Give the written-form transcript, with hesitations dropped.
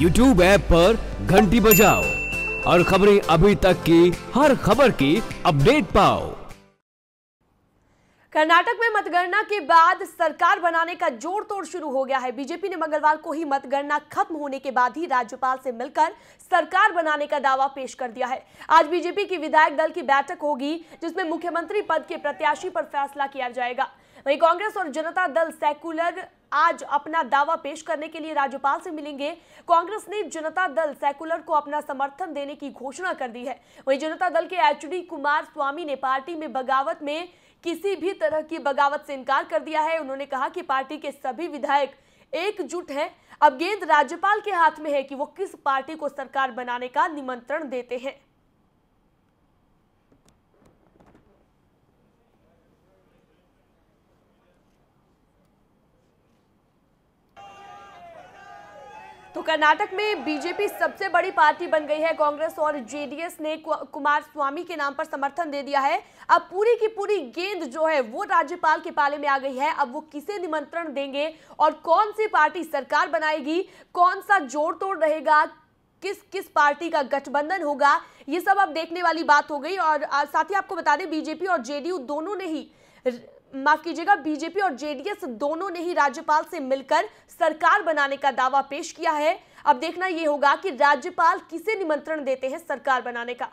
YouTube app पर घंटी बजाओ और खबरें अभी तक की हर खबर की अपडेट पाओ। कर्नाटक में मतगणना के बाद सरकार बनाने का जोड़ तोड़ शुरू हो गया है। बीजेपी ने मंगलवार को ही मतगणना खत्म होने के बाद ही राज्यपाल से मिलकर सरकार बनाने का दावा पेश कर दिया है। आज बीजेपी की विधायक दल की बैठक होगी जिसमें मुख्यमंत्री पद के प्रत्याशी पर फैसला किया जाएगा। वहीं कांग्रेस और जनता दल सेक्युलर आज अपना दावा पेश करने के लिए राज्यपाल से मिलेंगे। कांग्रेस ने जनता दल सेक्युलर को अपना समर्थन देने की घोषणा कर दी है। वहीं जनता दल के HD कुमार स्वामी ने पार्टी में बगावत में किसी भी तरह की बगावत से इनकार कर दिया है। उन्होंने कहा कि पार्टी के सभी विधायक एकजुट हैं। अब गेंद राज्यपाल के हाथ में है कि वो किस पार्टी को सरकार बनाने का निमंत्रण देते हैं। तो कर्नाटक में बीजेपी सबसे बड़ी पार्टी बन गई है। कांग्रेस और JDS ने कुमार स्वामी के नाम पर समर्थन दे दिया है। अब पूरी की पूरी गेंद जो है वो राज्यपाल के पाले में आ गई है। अब वो किसे निमंत्रण देंगे और कौन सी पार्टी सरकार बनाएगी, कौन सा जोड़ तोड़ रहेगा, किस किस पार्टी का गठबंधन होगा, ये सब अब देखने वाली बात हो गई। और साथ ही आपको बता दें बीजेपी और JDU दोनों ने ही बीजेपी और JDS दोनों ने ही राज्यपाल से मिलकर सरकार बनाने का दावा पेश किया है। अब देखना यह होगा कि राज्यपाल किसे निमंत्रण देते हैं सरकार बनाने का।